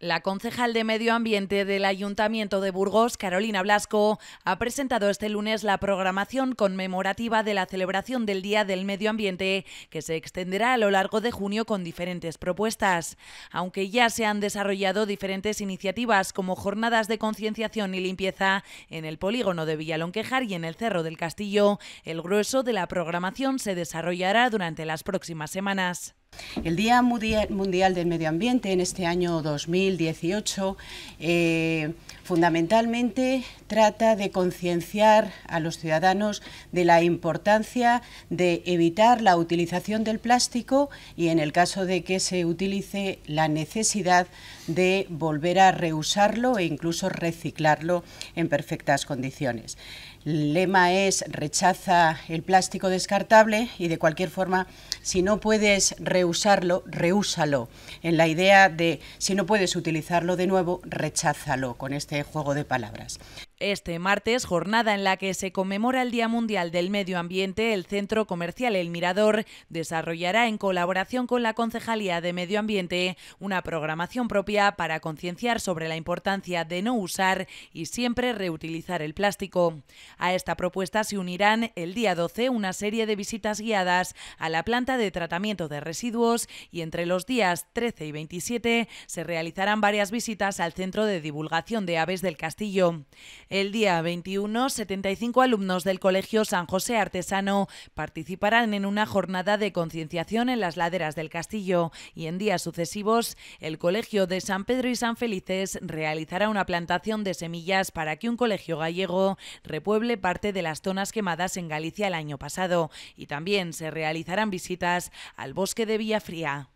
La concejal de Medio Ambiente del Ayuntamiento de Burgos, Carolina Blasco, ha presentado este lunes la programación conmemorativa de la celebración del Día del Medio Ambiente, que se extenderá a lo largo de junio con diferentes propuestas. Aunque ya se han desarrollado diferentes iniciativas como jornadas de concienciación y limpieza en el polígono de Villalonquejar y en el Cerro del Castillo, el grueso de la programación se desarrollará durante las próximas semanas. El Día Mundial del Medio Ambiente en este año 2018 fundamentalmente trata de concienciar a los ciudadanos de la importancia de evitar la utilización del plástico y, en el caso de que se utilice, la necesidad de volver a reusarlo e incluso reciclarlo en perfectas condiciones. El lema es rechaza el plástico descartable y, de cualquier forma, si no puedes reusarlo, reúsalo. En la idea de si no puedes utilizarlo de nuevo, recházalo, con este juego de palabras. Este martes, jornada en la que se conmemora el Día Mundial del Medio Ambiente, el Centro Comercial El Mirador desarrollará, en colaboración con la Concejalía de Medio Ambiente, una programación propia para concienciar sobre la importancia de no usar y siempre reutilizar el plástico. A esta propuesta se unirán el día 12 una serie de visitas guiadas a la planta de tratamiento de residuos y entre los días 13 y 27 se realizarán varias visitas al Centro de Divulgación de Aves del Castillo. El día 21, 75 alumnos del Colegio San José Artesano participarán en una jornada de concienciación en las laderas del castillo, y en días sucesivos el Colegio de San Pedro y San Felices realizará una plantación de semillas para que un colegio gallego repueble parte de las zonas quemadas en Galicia el año pasado, y también se realizarán visitas al Bosque de Villafría.